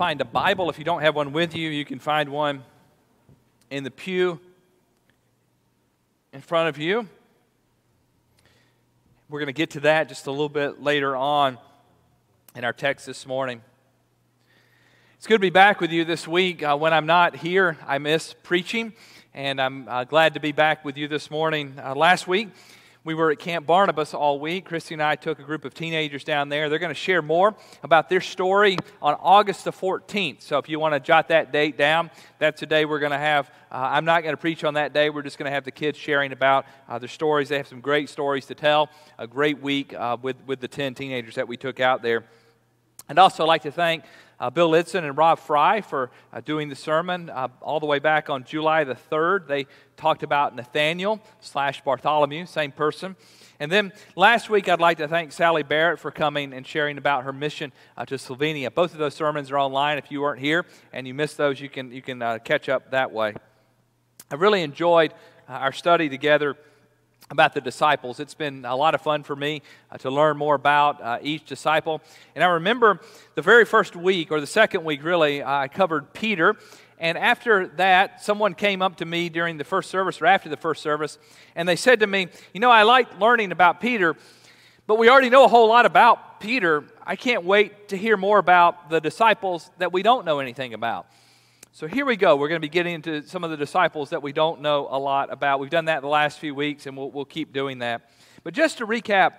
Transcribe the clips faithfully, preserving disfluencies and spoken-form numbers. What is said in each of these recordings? find a Bible. If you don't have one with you, you can find one in the pew in front of you. We're going to get to that just a little bit later on in our text this morning. It's good to be back with you this week. Uh, when I'm not here, I miss preaching, and I'm uh, glad to be back with you this morning. Uh, last week, we were at Camp Barnabas all week. Christy and I took a group of teenagers down there. They're going to share more about their story on August the fourteenth. So if you want to jot that date down, that's a day we're going to have. Uh, I'm not going to preach on that day. We're just going to have the kids sharing about uh, their stories. They have some great stories to tell. A great week uh, with, with the ten teenagers that we took out there. And also I'd like to thank uh, Bill Lidson and Rob Fry for uh, doing the sermon uh, all the way back on July the third. They talked about Nathanael slash Bartholomew, same person. And then last week I'd like to thank Sally Barrett for coming and sharing about her mission uh, to Slovenia. Both of those sermons are online. If you weren't here and you missed those, you can, you can uh, catch up that way. I really enjoyed uh, our study together about the disciples. It's been a lot of fun for me uh, to learn more about uh, each disciple. And I remember the very first week, or the second week really, uh, I covered Peter. And after that, someone came up to me during the first service, or after the first service, and they said to me, you know, I like learning about Peter, but we already know a whole lot about Peter. I can't wait to hear more about the disciples that we don't know anything about. So here we go. We're going to be getting into some of the disciples that we don't know a lot about. We've done that the last few weeks, and we'll, we'll keep doing that. But just to recap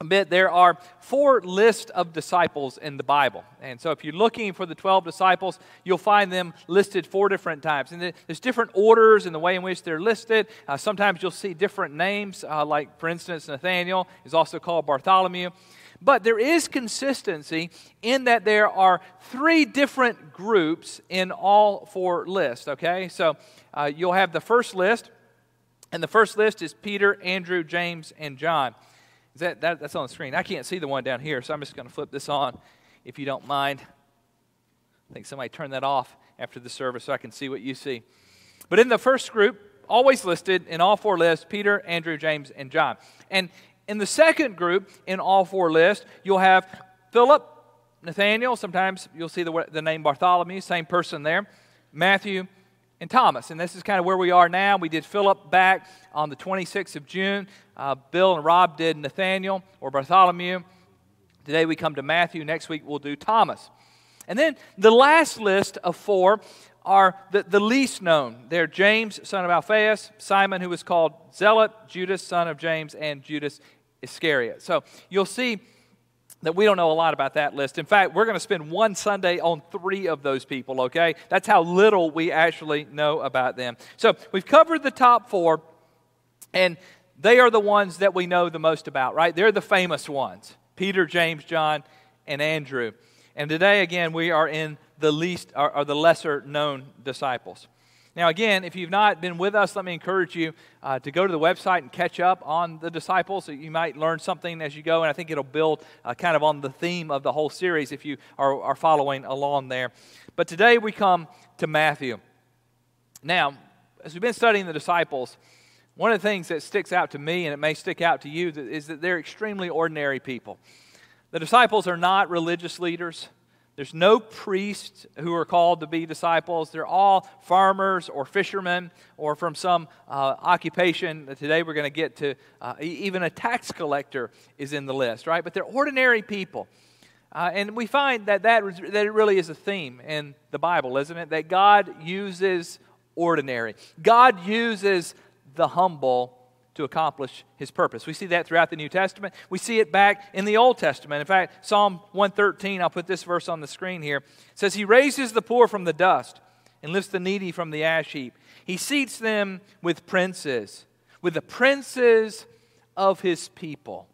a bit, there are four lists of disciples in the Bible. And so if you're looking for the twelve disciples, you'll find them listed four different times. And there's different orders in the way in which they're listed. Uh, sometimes you'll see different names, uh, like, for instance, Nathanael is also called Bartholomew. But there is consistency in that there are three different groups in all four lists, okay? So uh, you'll have the first list, and the first list is Peter, Andrew, James, and John. Is that, that, that's on the screen. I can't see the one down here, so I'm just going to flip this on if you don't mind. I think somebody turned that off after the service so I can see what you see. But in the first group, always listed in all four lists, Peter, Andrew, James, and John. And in the second group, in all four lists, you'll have Philip, Nathanael, sometimes you'll see the, the name Bartholomew, same person there, Matthew, and Thomas. And this is kind of where we are now. We did Philip back on the twenty-sixth of June. Uh, Bill and Rob did Nathanael or Bartholomew. Today we come to Matthew. Next week we'll do Thomas. And then the last list of four are the, the least known. They're James, son of Alphaeus, Simon, who was called Zealot, Judas, son of James, and Judas Iscariot. So you'll see that we don't know a lot about that list. In fact, we're going to spend one Sunday on three of those people, okay? That's how little we actually know about them. So we've covered the top four, and they are the ones that we know the most about, right? They're the famous ones, Peter, James, John, and Andrew. And today, again, we are in the least, or, or the lesser known disciples. Now, again, if you've not been with us, let me encourage you uh, to go to the website and catch up on the disciples. So you might learn something as you go, and I think it'll build uh, kind of on the theme of the whole series if you are, are following along there. But today we come to Matthew. Now, as we've been studying the disciples, one of the things that sticks out to me, and it may stick out to you, is that they're extremely ordinary people. The disciples are not religious leaders. There's no priests who are called to be disciples. They're all farmers or fishermen or from some uh, occupation. Today we're going to get to uh, even a tax collector is in the list, right? But they're ordinary people. Uh, and we find that, that that it really is a theme in the Bible, isn't it? That God uses ordinary. God uses the humble to accomplish His purpose. We see that throughout the New Testament. We see it back in the Old Testament. In fact, Psalm one thirteen, I'll put this verse on the screen here. It says, He raises the poor from the dust and lifts the needy from the ash heap. He seats them with princes, with the princes of His people.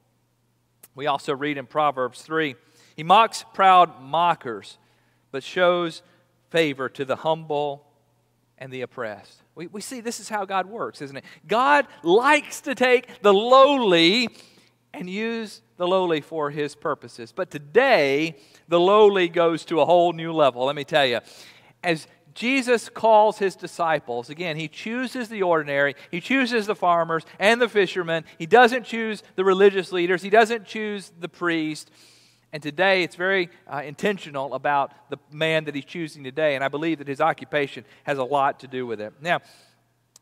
We also read in Proverbs three, He mocks proud mockers, but shows favor to the humble and the oppressed. We, we see this is how God works, isn't it? God likes to take the lowly and use the lowly for His purposes. But today, the lowly goes to a whole new level, let me tell you. As Jesus calls His disciples, again, He chooses the ordinary, He chooses the farmers and the fishermen, He doesn't choose the religious leaders, He doesn't choose the priest, And today, it's very uh, intentional about the man that he's choosing today, and I believe that his occupation has a lot to do with it. Now,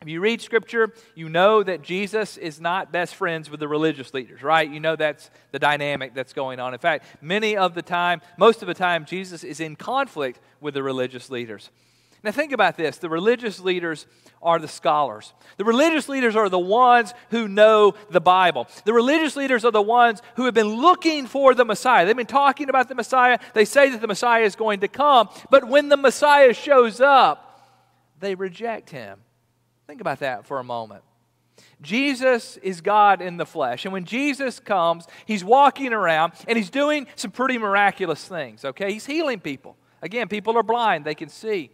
if you read Scripture, you know that Jesus is not best friends with the religious leaders, right? You know that's the dynamic that's going on. In fact, many of the time, most of the time, Jesus is in conflict with the religious leaders. Now think about this. The religious leaders are the scholars. The religious leaders are the ones who know the Bible. The religious leaders are the ones who have been looking for the Messiah. They've been talking about the Messiah. They say that the Messiah is going to come. But when the Messiah shows up, they reject him. Think about that for a moment. Jesus is God in the flesh. And when Jesus comes, he's walking around and he's doing some pretty miraculous things, okay? He's healing people. Again, people are blind. They can see.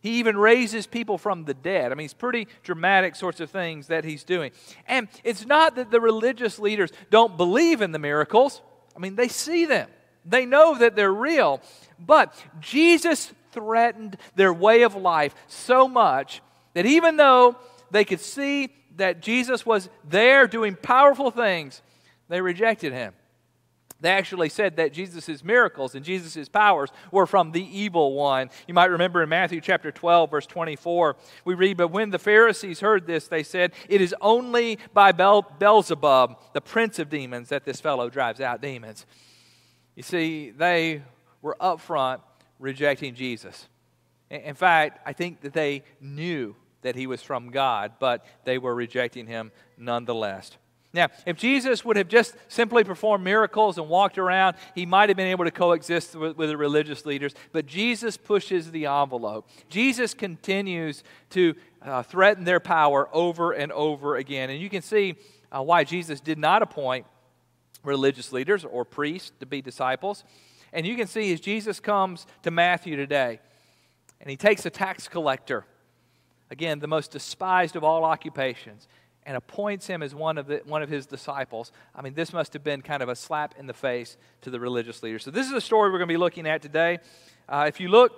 He even raises people from the dead. I mean, it's pretty dramatic sorts of things that he's doing. And it's not that the religious leaders don't believe in the miracles. I mean, they see them. They know that they're real. But Jesus threatened their way of life so much that even though they could see that Jesus was there doing powerful things, they rejected him. They actually said that Jesus' miracles and Jesus' powers were from the evil one. You might remember in Matthew chapter twelve, verse twenty-four, we read, "But when the Pharisees heard this, they said, 'It is only by Beelzebub, the prince of demons, that this fellow drives out demons.'" You see, they were upfront rejecting Jesus. In fact, I think that they knew that he was from God, but they were rejecting him nonetheless. Now, if Jesus would have just simply performed miracles and walked around, he might have been able to coexist with, with the religious leaders. But Jesus pushes the envelope. Jesus continues to uh, threaten their power over and over again. And you can see uh, why Jesus did not appoint religious leaders or priests to be disciples. And you can see as Jesus comes to Matthew today, and he takes a tax collector, again, the most despised of all occupations, and appoints him as one of, the, one of his disciples. I mean, this must have been kind of a slap in the face to the religious leaders. So this is a story we're going to be looking at today. Uh, if you look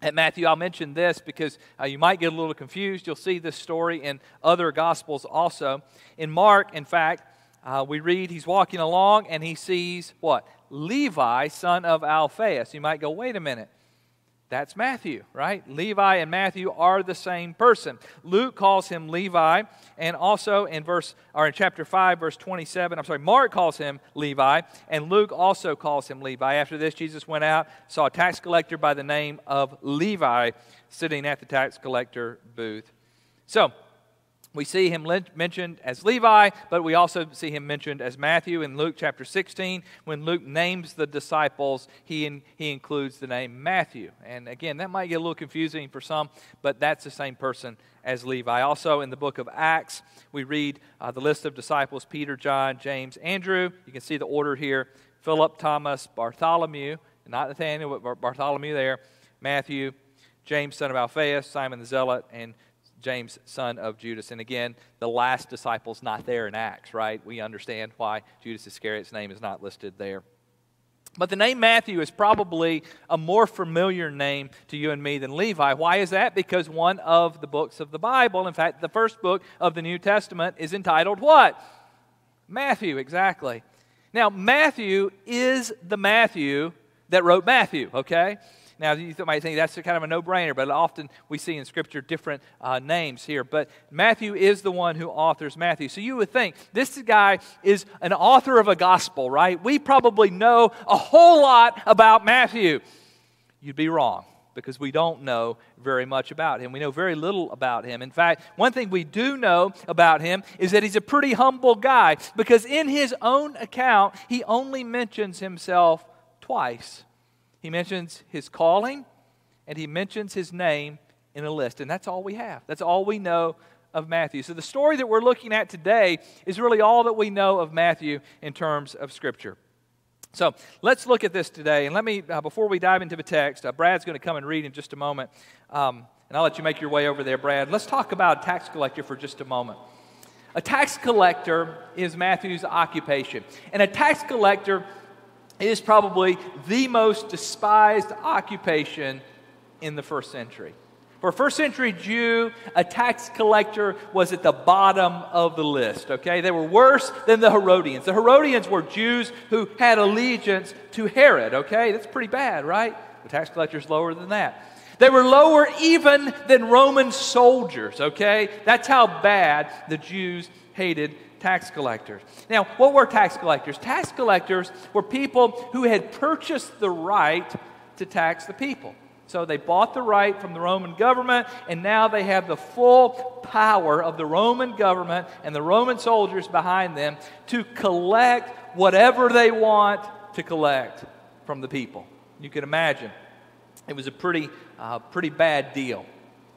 at Matthew, I'll mention this because uh, you might get a little confused. You'll see this story in other Gospels also. In Mark, in fact, uh, we read he's walking along and he sees what? Levi, son of Alphaeus. You might go, wait a minute. That's Matthew, right? Levi and Matthew are the same person. Luke calls him Levi, and also in verse or in chapter five, verse twenty-seven, I'm sorry, Mark calls him Levi, and Luke also calls him Levi. After this, Jesus went out, saw a tax collector by the name of Levi sitting at the tax collector booth. So we see him mentioned as Levi, but we also see him mentioned as Matthew in Luke chapter sixteen. When Luke names the disciples, he, in, he includes the name Matthew. And again, that might get a little confusing for some, but that's the same person as Levi. Also in the book of Acts, we read uh, the list of disciples, Peter, John, James, Andrew. You can see the order here, Philip, Thomas, Bartholomew, not Nathanael, but Bartholomew there, Matthew, James, son of Alphaeus, Simon the Zealot, and James, son of Judas. And again, the last disciple's not there in Acts, right? We understand why Judas Iscariot's name is not listed there. But the name Matthew is probably a more familiar name to you and me than Levi. Why is that? Because one of the books of the Bible, in fact, the first book of the New Testament is entitled what? Matthew, exactly. Now, Matthew is the Matthew that wrote Matthew, okay? Now, you might think that's kind of a no-brainer, but often we see in Scripture different uh, names here. But Matthew is the one who authors Matthew. So you would think this guy is an author of a gospel, right? We probably know a whole lot about Matthew. You'd be wrong because we don't know very much about him. We know very little about him. In fact, one thing we do know about him is that he's a pretty humble guy because in his own account, he only mentions himself twice. He mentions his calling, and he mentions his name in a list. And that's all we have. That's all we know of Matthew. So the story that we're looking at today is really all that we know of Matthew in terms of Scripture. So let's look at this today. And let me, uh, before we dive into the text, uh, Brad's going to come and read in just a moment. Um, and I'll let you make your way over there, Brad. Let's talk about a tax collector for just a moment. A tax collector is Matthew's occupation. And a tax collector It is probably the most despised occupation in the first century. For a first century Jew, a tax collector was at the bottom of the list, okay? They were worse than the Herodians. The Herodians were Jews who had allegiance to Herod, okay? That's pretty bad, right? The tax collector's lower than that. They were lower even than Roman soldiers, okay? That's how bad the Jews hated tax collectors. Now, what were tax collectors? Tax collectors were people who had purchased the right to tax the people. So they bought the right from the Roman government, and now they have the full power of the Roman government and the Roman soldiers behind them to collect whatever they want to collect from the people. You can imagine it was a pretty, uh, pretty bad deal.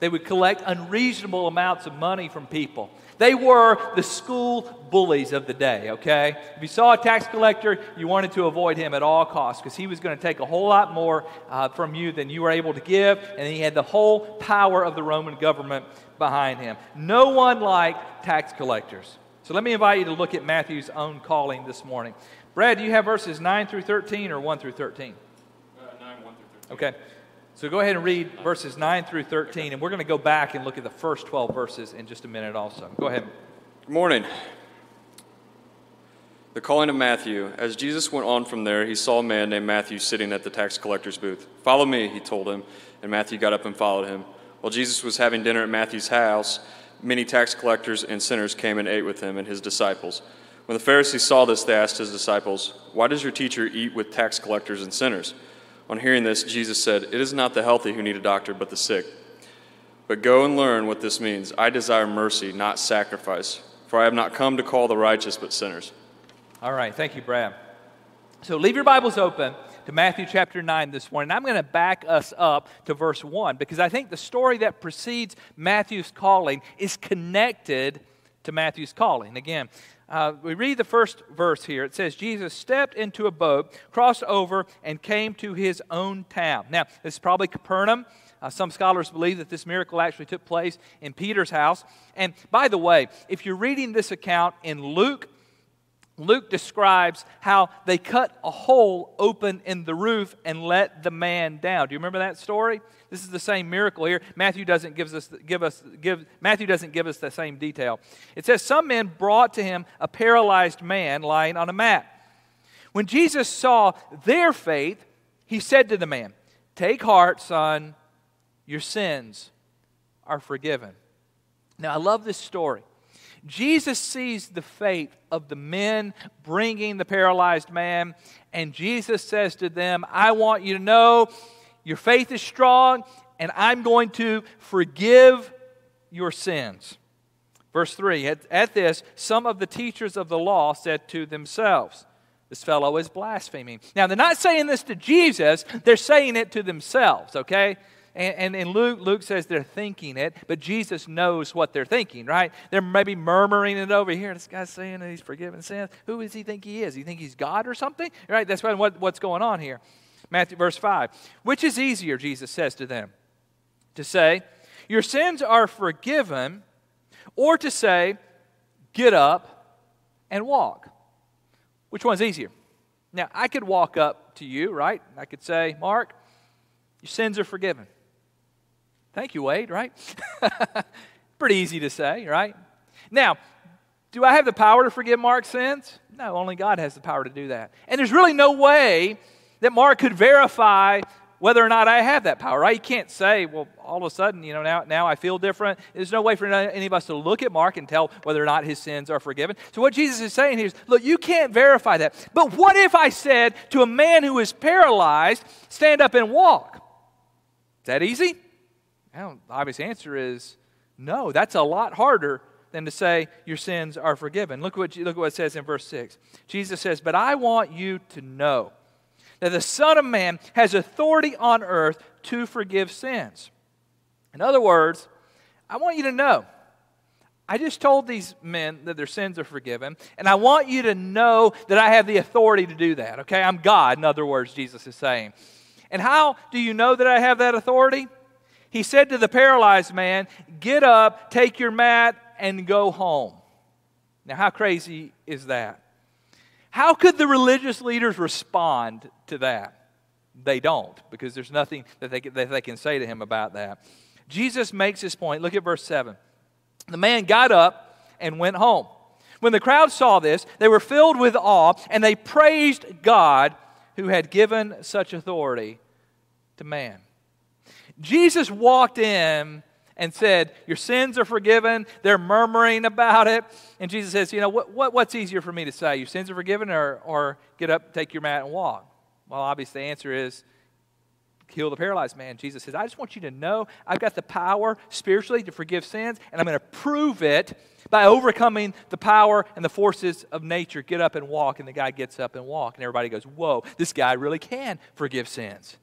They would collect unreasonable amounts of money from people. They were the school bullies of the day, okay? If you saw a tax collector, you wanted to avoid him at all costs because he was going to take a whole lot more uh, from you than you were able to give, and he had the whole power of the Roman government behind him. No one liked tax collectors. So let me invite you to look at Matthew's own calling this morning. Brad, do you have verses nine through thirteen or one through thirteen? Uh, nine, one through thirteen. Okay. So go ahead and read verses nine through thirteen, and we're going to go back and look at the first twelve verses in just a minute also. Go ahead. Good morning. The calling of Matthew. As Jesus went on from there, he saw a man named Matthew sitting at the tax collector's booth. "Follow me," he told him, and Matthew got up and followed him. While Jesus was having dinner at Matthew's house, many tax collectors and sinners came and ate with him and his disciples. When the Pharisees saw this, they asked his disciples, "Why does your teacher eat with tax collectors and sinners?" On hearing this, Jesus said, "It is not the healthy who need a doctor, but the sick. But go and learn what this means. I desire mercy, not sacrifice. For I have not come to call the righteous, but sinners." All right. Thank you, Brad. So leave your Bibles open to Matthew chapter nine this morning. I'm going to back us up to verse one, because I think the story that precedes Matthew's calling is connected to Matthew's calling. Again, Uh, we read the first verse here. It says, Jesus stepped into a boat, crossed over, and came to his own town. Now, this is probably Capernaum. Uh, some scholars believe that this miracle actually took place in Peter's house. And by the way, if you're reading this account in Luke, Luke describes how they cut a hole open in the roof and let the man down. Do you remember that story? This is the same miracle here. Matthew doesn't gives us give us give Matthew doesn't give us the same detail. It says some men brought to him a paralyzed man lying on a mat. When Jesus saw their faith, he said to the man, "Take heart, son, your sins are forgiven." Now I love this story. Jesus sees the fate of the men bringing the paralyzed man, and Jesus says to them, "I want you to know your faith is strong, and I'm going to forgive your sins." Verse three, at, at this, some of the teachers of the law said to themselves, "This fellow is blaspheming." Now, they're not saying this to Jesus. They're saying it to themselves, okay? And in Luke, Luke says they're thinking it, but Jesus knows what they're thinking, right? They're maybe murmuring it over here. This guy's saying that he's forgiven sins. Who does he think he is? Do you think he's God or something? Right? That's what, what's going on here. Matthew verse five. "Which is easier," Jesus says to them, "to say, 'Your sins are forgiven,' or to say, 'Get up and walk'? Which one's easier?" Now, I could walk up to you, right? I could say, "Mark, your sins are forgiven." Thank you, Wade, right? Pretty easy to say, right? Now, do I have the power to forgive Mark's sins? No, only God has the power to do that. And there's really no way that Mark could verify whether or not I have that power, right? You can't say, well, all of a sudden, you know, now, now I feel different. There's no way for any of us to look at Mark and tell whether or not his sins are forgiven. So what Jesus is saying here is, look, you can't verify that. But what if I said to a man who is paralyzed, "Stand up and walk"? Is that easy? Well, the obvious answer is no. That's a lot harder than to say your sins are forgiven. Look what, look what it says in verse six. Jesus says, "But I want you to know that the Son of Man has authority on earth to forgive sins." In other words, I want you to know. I just told these men that their sins are forgiven, and I want you to know that I have the authority to do that. Okay, I'm God, in other words, Jesus is saying. And how do you know that I have that authority? He said to the paralyzed man, "Get up, take your mat, and go home." Now, how crazy is that? How could the religious leaders respond to that? They don't, because there's nothing that they, that they can say to him about that. Jesus makes his point. Look at verse seven. The man got up and went home. When the crowd saw this, they were filled with awe, and they praised God who had given such authority to man. Jesus walked in and said, your sins are forgiven. They're murmuring about it. And Jesus says, you know, what, what, what's easier for me to say? Your sins are forgiven, or, or get up, take your mat, and walk? Well, obviously the answer is heal the paralyzed man. Jesus says, I just want you to know I've got the power spiritually to forgive sins, and I'm going to prove it by overcoming the power and the forces of nature. Get up and walk. And the guy gets up and walks, and everybody goes, whoa, this guy really can forgive sins.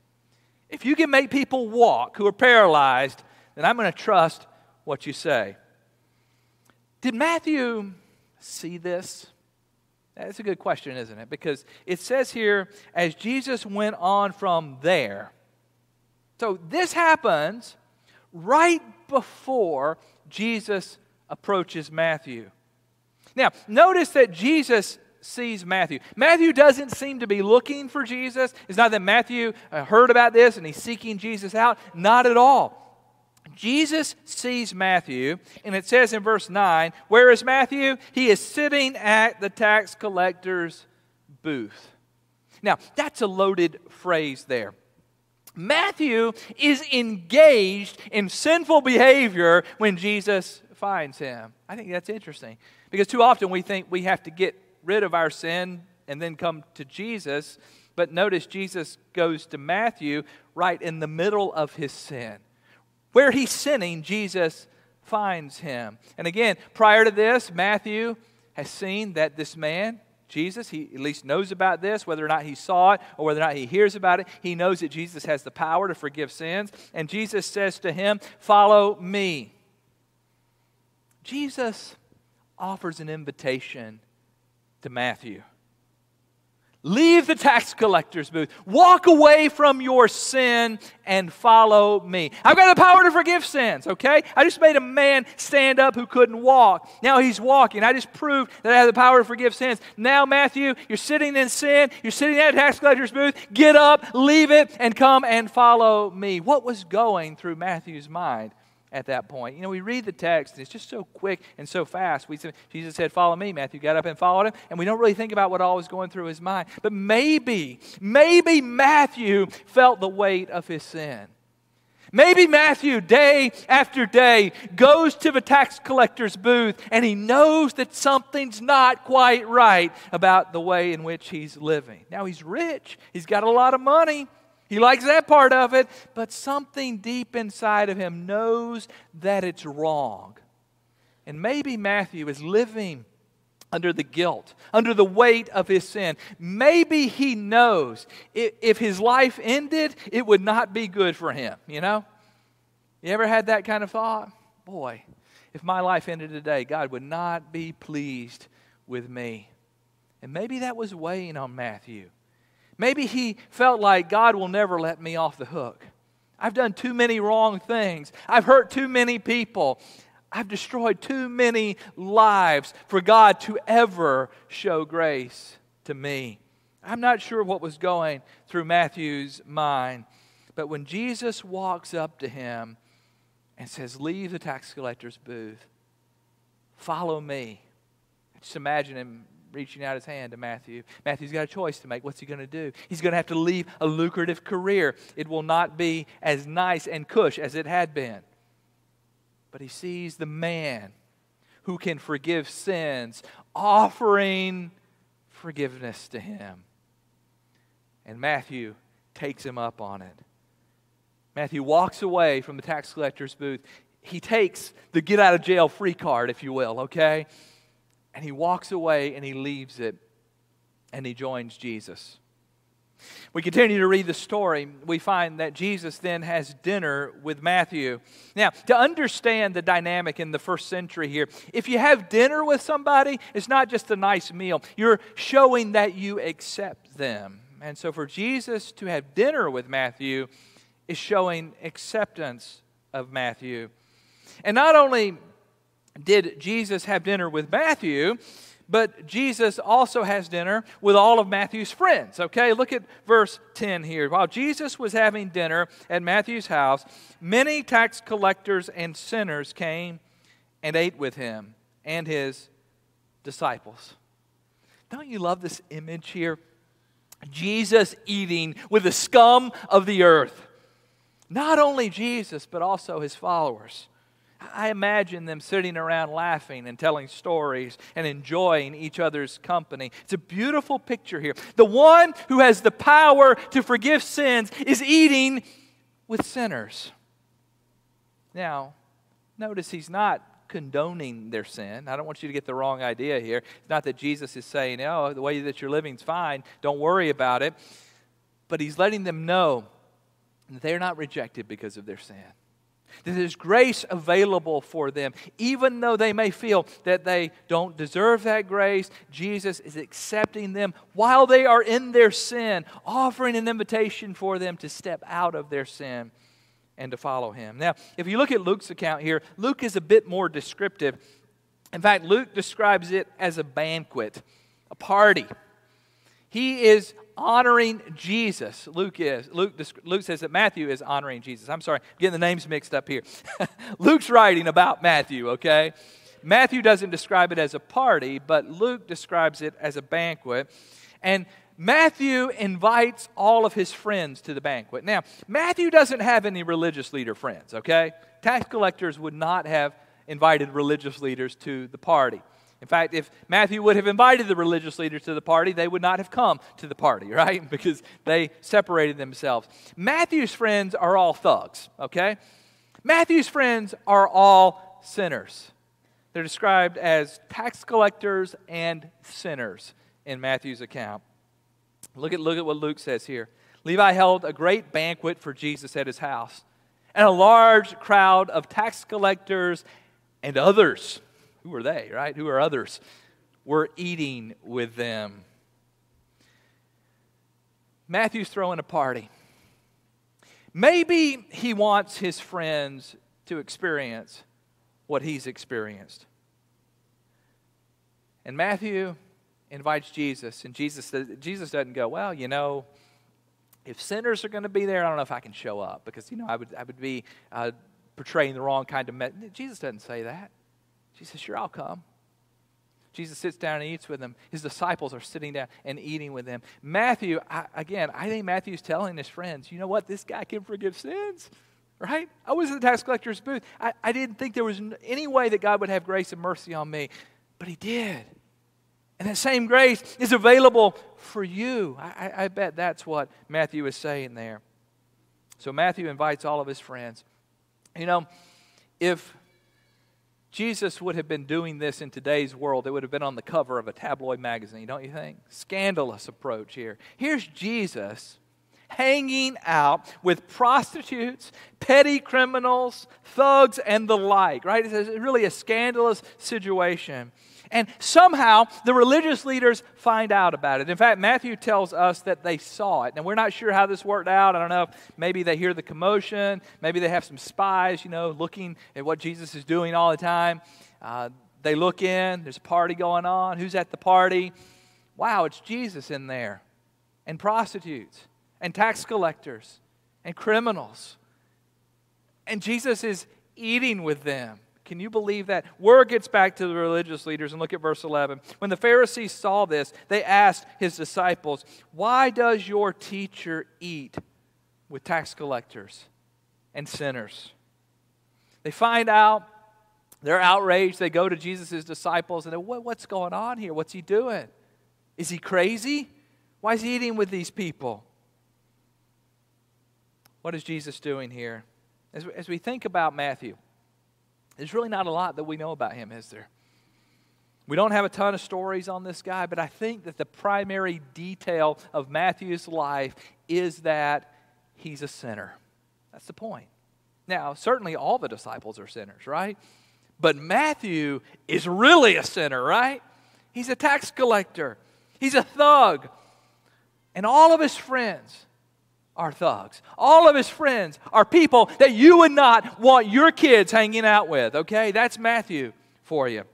If you can make people walk who are paralyzed, then I'm going to trust what you say. Did Matthew see this? That's a good question, isn't it? Because it says here, as Jesus went on from there. So this happens right before Jesus approaches Matthew. Now, notice that Jesus sees Matthew. Matthew doesn't seem to be looking for Jesus. It's not that Matthew heard about this and he's seeking Jesus out. Not at all. Jesus sees Matthew, and it says in verse nine, where is Matthew? He is sitting at the tax collector's booth. Now, that's a loaded phrase there. Matthew is engaged in sinful behavior when Jesus finds him. I think that's interesting, because too often we think we have to get rid of our sin and then come to Jesus. But notice Jesus goes to Matthew right in the middle of his sin. Where he's sinning, Jesus finds him. And again, prior to this, Matthew has seen that this man, Jesus, he at least knows about this, whether or not he saw it or whether or not he hears about it. He knows that Jesus has the power to forgive sins. And Jesus says to him, follow me. Jesus offers an invitation to Matthew. Leave the tax collector's booth. Walk away from your sin and follow me. I've got the power to forgive sins, okay? I just made a man stand up who couldn't walk. Now he's walking. I just proved that I have the power to forgive sins. Now, Matthew, you're sitting in sin. You're sitting at a tax collector's booth. Get up, leave it, and come and follow me. What was going through Matthew's mind at that point? You know, we read the text, and it's just so quick and so fast. We said, Jesus said, follow me. Matthew got up and followed him, and we don't really think about what all was going through his mind. But maybe, maybe Matthew felt the weight of his sin. Maybe Matthew, day after day, goes to the tax collector's booth, and he knows that something's not quite right about the way in which he's living. Now, he's rich. He's got a lot of money. He likes that part of it, but something deep inside of him knows that it's wrong. And maybe Matthew is living under the guilt, under the weight of his sin. Maybe he knows if his life ended, it would not be good for him, you know? You ever had that kind of thought? Boy, if my life ended today, God would not be pleased with me. And maybe that was weighing on Matthew. Maybe he felt like God will never let me off the hook. I've done too many wrong things. I've hurt too many people. I've destroyed too many lives for God to ever show grace to me. I'm not sure what was going through Matthew's mind. But when Jesus walks up to him and says, leave the tax collector's booth, follow me. Just imagine him reaching out his hand to Matthew. Matthew's got a choice to make. What's he going to do? He's going to have to leave a lucrative career. It will not be as nice and cush as it had been. But he sees the man who can forgive sins offering forgiveness to him. And Matthew takes him up on it. Matthew walks away from the tax collector's booth. He takes the get out of jail free card, if you will, okay? And he walks away and he leaves it and he joins Jesus. We continue to read the story. We find that Jesus then has dinner with Matthew. Now, to understand the dynamic in the first century here, if you have dinner with somebody, it's not just a nice meal. You're showing that you accept them. And so for Jesus to have dinner with Matthew is showing acceptance of Matthew. And not only did Jesus have dinner with Matthew, But Jesus also has dinner with all of Matthew's friends. Okay, look at verse ten here. While Jesus was having dinner at Matthew's house, many tax collectors and sinners came and ate with him and his disciples. Don't you love this image here? Jesus eating with the scum of the earth. Not only Jesus, but also his followers. I imagine them sitting around laughing and telling stories and enjoying each other's company. It's a beautiful picture here. The one who has the power to forgive sins is eating with sinners. Now, notice he's not condoning their sin. I don't want you to get the wrong idea here. It's not that Jesus is saying, oh, the way that you're living is fine, don't worry about it. But he's letting them know that they're not rejected because of their sin. That there's grace available for them. Even though they may feel that they don't deserve that grace, Jesus is accepting them while they are in their sin, offering an invitation for them to step out of their sin and to follow him. Now, if you look at Luke's account here, Luke is a bit more descriptive. In fact, Luke describes it as a banquet, a party. He is honoring Jesus. Luke is. Luke, Luke says that Matthew is honoring Jesus. I'm sorry, I'm getting the names mixed up here. Luke's writing about Matthew, okay? Matthew doesn't describe it as a party, but Luke describes it as a banquet. And Matthew invites all of his friends to the banquet. Now, Matthew doesn't have any religious leader friends, okay? Tax collectors would not have invited religious leaders to the party. In fact, if Matthew would have invited the religious leaders to the party, they would not have come to the party, right? Because they separated themselves. Matthew's friends are all thugs, okay? Matthew's friends are all sinners. They're described as tax collectors and sinners in Matthew's account. Look at, look at what Luke says here. Levi held a great banquet for Jesus at his house, and a large crowd of tax collectors and others, who are they, right? Who are others, were eating with them. Matthew's throwing a party. Maybe he wants his friends to experience what he's experienced. And Matthew invites Jesus, and Jesus Jesus doesn't go, well, you know, if sinners are going to be there, I don't know if I can show up because, you know, I would I would be uh, portraying the wrong kind of message. Jesus doesn't say that. Jesus says, sure, I'll come. Jesus sits down and eats with them. His disciples are sitting down and eating with them. Matthew, I, again, I think Matthew's telling his friends, you know what, this guy can forgive sins, right? I was in the tax collector's booth. I, I didn't think there was any way that God would have grace and mercy on me, but he did. And that same grace is available for you. I, I, I bet that's what Matthew is saying there. So Matthew invites all of his friends. You know, if Jesus would have been doing this in today's world, it would have been on the cover of a tabloid magazine, don't you think? Scandalous approach here. Here's Jesus hanging out with prostitutes, petty criminals, thugs, and the like, right? It's really a scandalous situation. And somehow, the religious leaders find out about it. In fact, Matthew tells us that they saw it. Now, we're not sure how this worked out. I don't know. Maybe they hear the commotion. Maybe they have some spies, you know, looking at what Jesus is doing all the time. Uh, they look in. There's a party going on. Who's at the party? Wow, it's Jesus in there. And prostitutes. And tax collectors. And criminals. And Jesus is eating with them. Can you believe that? Word gets back to the religious leaders, and look at verse eleven. When the Pharisees saw this, they asked his disciples, "Why does your teacher eat with tax collectors and sinners?" They find out. They're outraged. They go to Jesus' disciples, and they're, what, what's going on here? What's he doing? Is he crazy? Why is he eating with these people? What is Jesus doing here? As, as we think about Matthew, there's really not a lot that we know about him, is there? We don't have a ton of stories on this guy, but I think that the primary detail of Matthew's life is that he's a sinner. That's the point. Now, certainly all the disciples are sinners, right? But Matthew is really a sinner, right? He's a tax collector. He's a thug. And all of his friends are thugs. All of his friends are people that you would not want your kids hanging out with, okay? That's Matthew for you.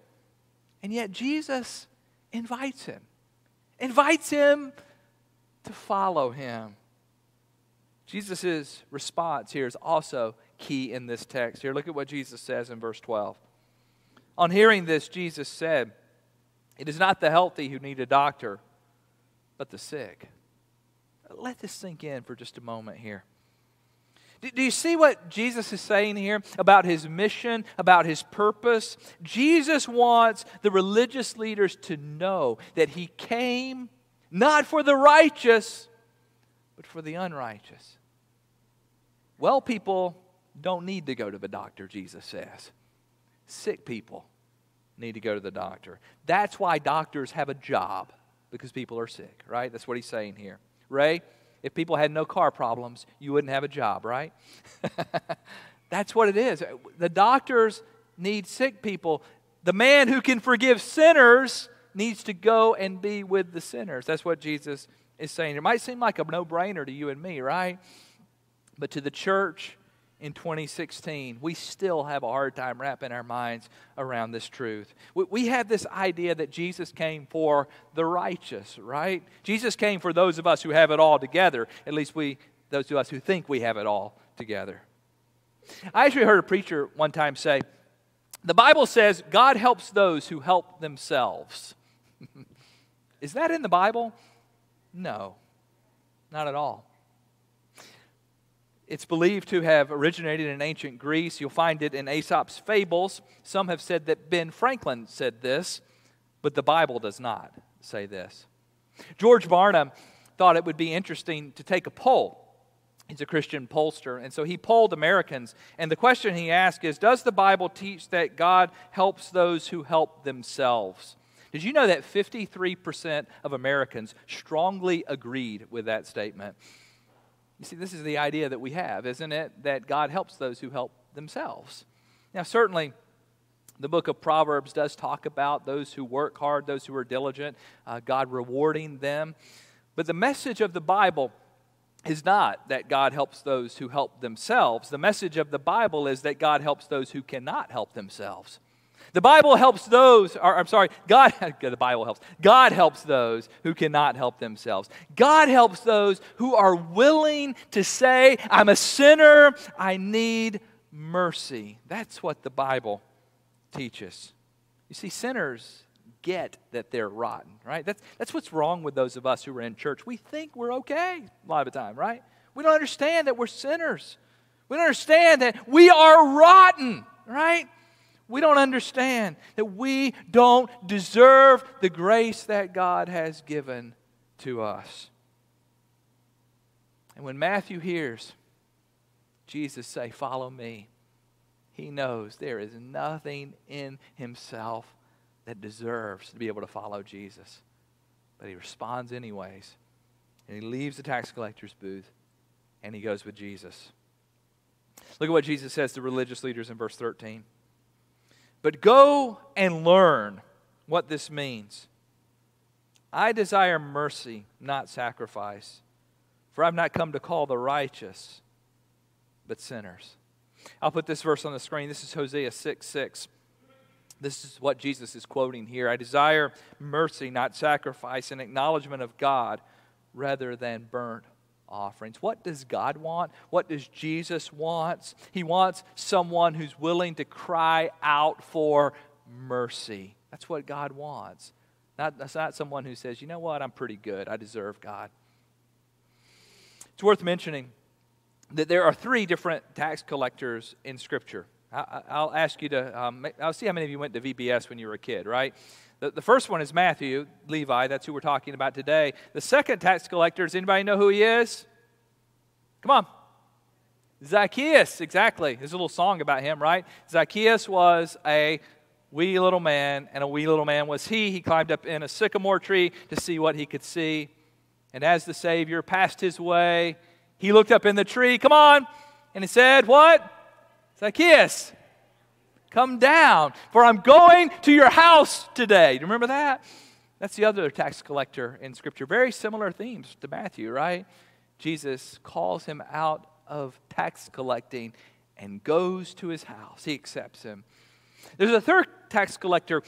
And yet Jesus invites him. Invites him to follow him. Jesus' response here is also key in this text. Here, look at what Jesus says in verse twelve. On hearing this, Jesus said, "It is not the healthy who need a doctor, but the sick." Let this sink in for just a moment here. Do you see what Jesus is saying here about his mission, about his purpose? Jesus wants the religious leaders to know that he came not for the righteous, but for the unrighteous. Well, people don't need to go to the doctor, Jesus says. Sick people need to go to the doctor. That's why doctors have a job, because people are sick, right? That's what he's saying here. Ray, if people had no car problems, you wouldn't have a job, right? That's what it is. The doctors need sick people. The man who can forgive sinners needs to go and be with the sinners. That's what Jesus is saying. It might seem like a no-brainer to you and me, right? But to the church in twenty sixteen, we still have a hard time wrapping our minds around this truth. We have this idea that Jesus came for the righteous, right? Jesus came for those of us who have it all together. At least we, those of us who think we have it all together. I actually heard a preacher one time say, "The Bible says God helps those who help themselves." Is that in the Bible? No, not at all. It's believed to have originated in ancient Greece. You'll find it in Aesop's Fables. Some have said that Ben Franklin said this, but the Bible does not say this. George Barna thought it would be interesting to take a poll. He's a Christian pollster, and so he polled Americans. And the question he asked is, does the Bible teach that God helps those who help themselves? Did you know that fifty-three percent of Americans strongly agreed with that statement? You see, this is the idea that we have, isn't it? That God helps those who help themselves. Now, certainly, the book of Proverbs does talk about those who work hard, those who are diligent, uh, God rewarding them. But the message of the Bible is not that God helps those who help themselves. The message of the Bible is that God helps those who cannot help themselves. The Bible helps those, or I'm sorry, God, the Bible helps. God helps those who cannot help themselves. God helps those who are willing to say, "I'm a sinner, I need mercy." That's what the Bible teaches. You see, sinners get that they're rotten, right? That's, that's what's wrong with those of us who are in church. We think we're okay a lot of the time, right? We don't understand that we're sinners. We don't understand that we are rotten, right? We don't understand that we don't deserve the grace that God has given to us. And when Matthew hears Jesus say, "Follow me," he knows there is nothing in himself that deserves to be able to follow Jesus. But he responds anyways, and he leaves the tax collector's booth, and he goes with Jesus. Look at what Jesus says to religious leaders in verse thirteen. "But go and learn what this means. I desire mercy, not sacrifice, for I've not come to call the righteous, but sinners." I'll put this verse on the screen. This is Hosea six six. This is what Jesus is quoting here. "I desire mercy, not sacrifice, an acknowledgement of God rather than burnt offerings." What does God want? What does Jesus want? He wants someone who's willing to cry out for mercy. That's what God wants. Not, that's not someone who says, "You know what, I'm pretty good. I deserve God." It's worth mentioning that there are three different tax collectors in Scripture. I, I'll ask you to, um, I'll see how many of you went to V B S when you were a kid, right? The, the first one is Matthew, Levi. That's who we're talking about today. The second tax collector, does anybody know who he is? Come on. Zacchaeus, exactly. There's a little song about him, right? Zacchaeus was a wee little man, and a wee little man was he. He climbed up in a sycamore tree to see what he could see. And as the Savior passed his way, he looked up in the tree, come on, and he said, what? Zacchaeus, come down, for I'm going to your house today. Do you remember that? That's the other tax collector in Scripture. Very similar themes to Matthew, right? Jesus calls him out of tax collecting and goes to his house. He accepts him. There's a third tax collector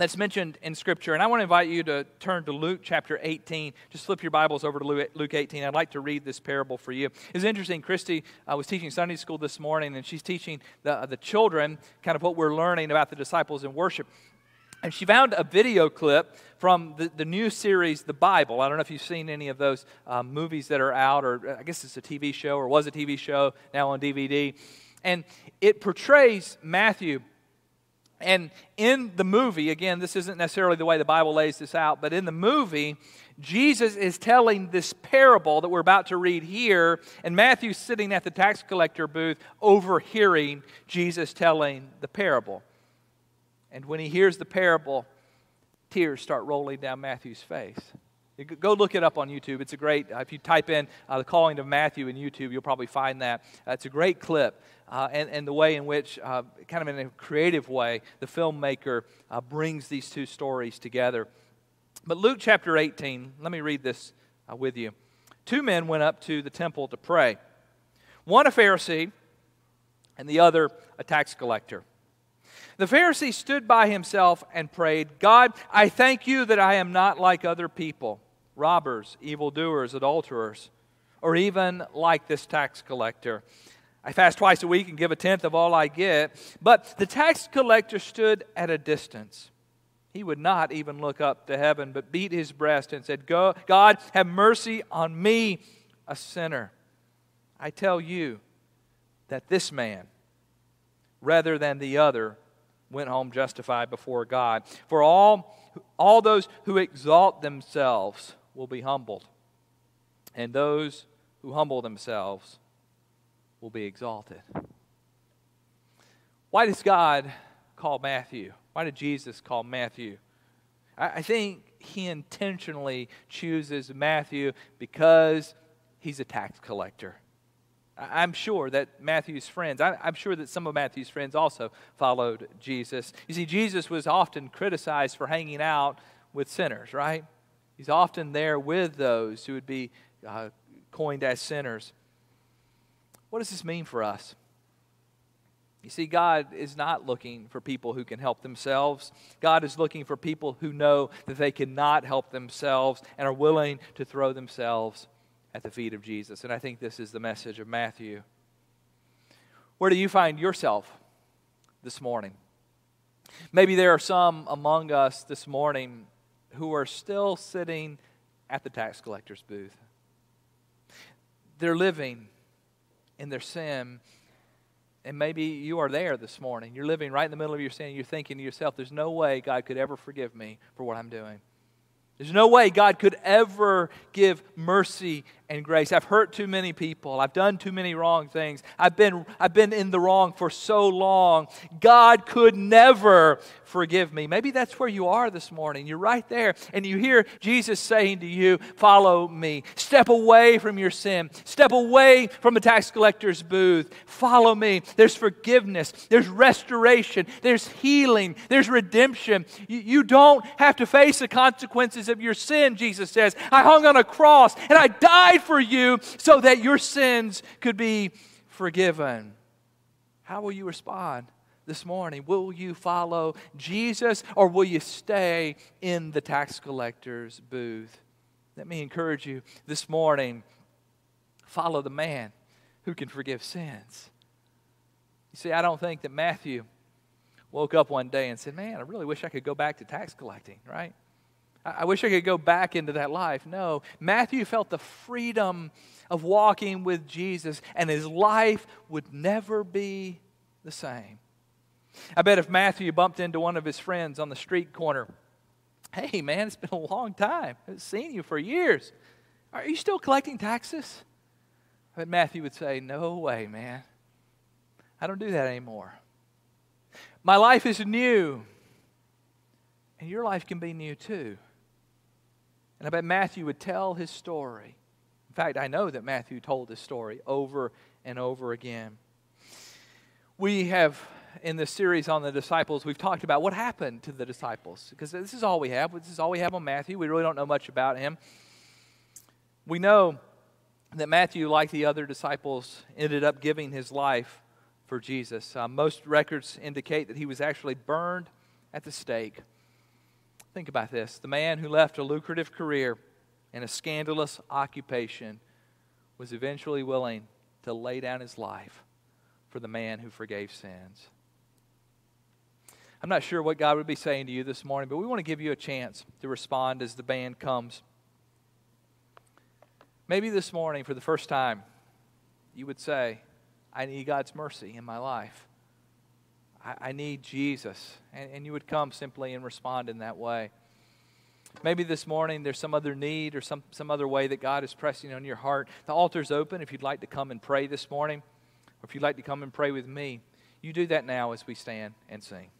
that's mentioned in Scripture. And I want to invite you to turn to Luke chapter eighteen. Just flip your Bibles over to Luke eighteen. I'd like to read this parable for you. It's interesting. Christy uh, was teaching Sunday school this morning, and she's teaching the, the children kind of what we're learning about the disciples in worship. And she found a video clip from the, the new series, The Bible. I don't know if you've seen any of those um, movies that are out, or I guess it's a T V show, or was a T V show, now on D V D. And it portrays Matthew. And in the movie, again, this isn't necessarily the way the Bible lays this out, but in the movie, Jesus is telling this parable that we're about to read here, and Matthew's sitting at the tax collector booth overhearing Jesus telling the parable. And when he hears the parable, tears start rolling down Matthew's face. Go look it up on YouTube. It's a great, uh, if you type in uh, the calling of Matthew in YouTube, you'll probably find that. Uh, it's a great clip. Uh, and, and the way in which, uh, kind of in a creative way, the filmmaker uh, brings these two stories together. But Luke chapter eighteen, let me read this uh, with you. Two men went up to the temple to pray. One a Pharisee, and the other a tax collector. The Pharisee stood by himself and prayed, "God, I thank you that I am not like other people, robbers, evildoers, adulterers, or even like this tax collector. I fast twice a week and give a tenth of all I get." But the tax collector stood at a distance. He would not even look up to heaven, but beat his breast and said, "Go, God, have mercy on me, a sinner. I tell you that this man, rather than the other, went home justified before God. For all, all those who exalt themselves will be humbled, and those who humble themselves will be exalted." Why does God call Matthew? Why did Jesus call Matthew? I think he intentionally chooses Matthew because he's a tax collector. I'm sure that Matthew's friends, I'm sure that some of Matthew's friends also followed Jesus. You see, Jesus was often criticized for hanging out with sinners, right? He's often there with those who would be uh, coined as sinners. What does this mean for us? You see, God is not looking for people who can help themselves. God is looking for people who know that they cannot help themselves and are willing to throw themselves at the feet of Jesus. And I think this is the message of Matthew. Where do you find yourself this morning? Maybe there are some among us this morning who are still sitting at the tax collector's booth. They're living in their sin, and maybe you are there this morning. You're living right in the middle of your sin. You're thinking to yourself, there's no way God could ever forgive me for what I'm doing. There's no way God could ever give mercy and grace. I've hurt too many people. I've done too many wrong things. I've been, I've been in the wrong for so long. God could never forgive me. Maybe that's where you are this morning. You're right there, and you hear Jesus saying to you, "Follow me. Step away from your sin. Step away from the tax collector's booth. Follow me." There's forgiveness. There's restoration. There's healing. There's redemption. You, you don't have to face the consequences of your sin, Jesus says. "I hung on a cross and I died for you so that your sins could be forgiven." How will you respond this morning? Will you follow Jesus, or will you stay in the tax collector's booth? Let me encourage you this morning, follow the man who can forgive sins. You see, I don't think that Matthew woke up one day and said, "Man, I really wish I could go back to tax collecting," right? I wish I could go back into that life. No, Matthew felt the freedom of walking with Jesus, and his life would never be the same. I bet if Matthew bumped into one of his friends on the street corner, "Hey man, it's been a long time. I haven't seen you for years. Are you still collecting taxes?" I bet Matthew would say, "No way, man. I don't do that anymore. My life is new." And your life can be new too. And I bet Matthew would tell his story. In fact, I know that Matthew told his story over and over again. We have, in this series on the disciples, we've talked about what happened to the disciples. Because this is all we have. This is all we have on Matthew. We really don't know much about him. We know that Matthew, like the other disciples, ended up giving his life for Jesus. Uh, most records indicate that he was actually burned at the stake. Think about this. The man who left a lucrative career and a scandalous occupation was eventually willing to lay down his life for the man who forgave sins. I'm not sure what God would be saying to you this morning, but we want to give you a chance to respond as the band comes. Maybe this morning, for the first time, you would say, I need God's mercy in my life. I, I need Jesus. And, and you would come simply and respond in that way. Maybe this morning there's some other need or some, some other way that God is pressing on your heart. The altar's open if you'd like to come and pray this morning, or if you'd like to come and pray with me. You do that now as we stand and sing.